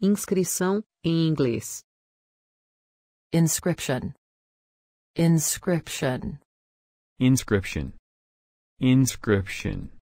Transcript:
Inscrição, em inglês. Inscription. Inscription. Inscription. Inscription.